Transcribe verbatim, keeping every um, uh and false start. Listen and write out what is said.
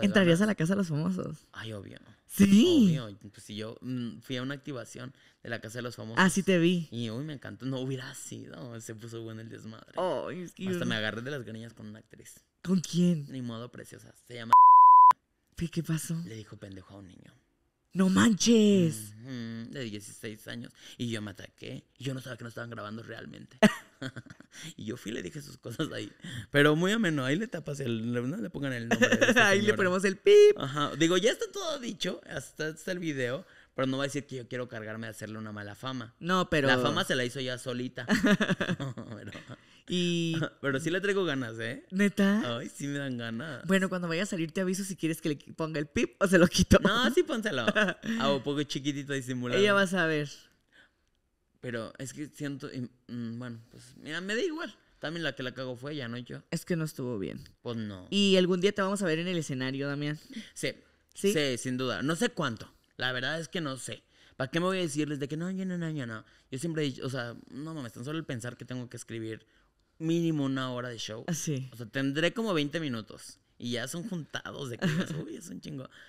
¿Entrarías a la Casa de los Famosos? Ay, obvio. Sí. Obvio. Pues si yo mm, fui a una activación de la Casa de los Famosos. Ah, sí te vi. Y uy, me encantó. No hubiera sido. Se puso bueno el desmadre. Oh, es que hasta yo... me agarré de las greñas con una actriz. ¿Con quién? Ni modo, preciosa. Se llama... ¿Qué pasó? Le dijo pendejo a un niño. ¡No manches! Mm-hmm. De dieciséis años. Y yo me ataqué. Y yo no sabía que no estaban grabando realmente. Y yo fui y le dije sus cosas ahí. Pero muy ameno. Ahí le tapas el... No le pongan el nombre de esta ahí señora. Le ponemos el pip. Ajá. Digo, ya está todo dicho. Hasta está el video. Pero no va a decir que yo quiero cargarme de hacerle una mala fama. No, pero... La fama se la hizo ya solita. Pero... Y... Pero sí le traigo ganas, ¿eh? ¿Neta? Ay, sí me dan ganas. Bueno, cuando vaya a salir te aviso si quieres que le ponga el pip o se lo quito. No, sí pónselo. A un poco chiquitito disimulado. Ella va a saber. Pero es que siento... Y, mm, bueno, pues mira, me da igual. También la que la cago fue ella, ¿no? Yo. Es que no estuvo bien. Pues no. Y algún día te vamos a ver en el escenario, Damián. Sí. Sí. Sí, sin duda. No sé cuánto. La verdad es que no sé. ¿Para qué me voy a decirles de que no, yo no, no, yo no? Yo siempre he dicho, o sea, no mames, tan solo el pensar que tengo que escribir mínimo una hora de show. Así. O sea, tendré como veinte minutos. Y ya son juntados de que, uy, es un chingo.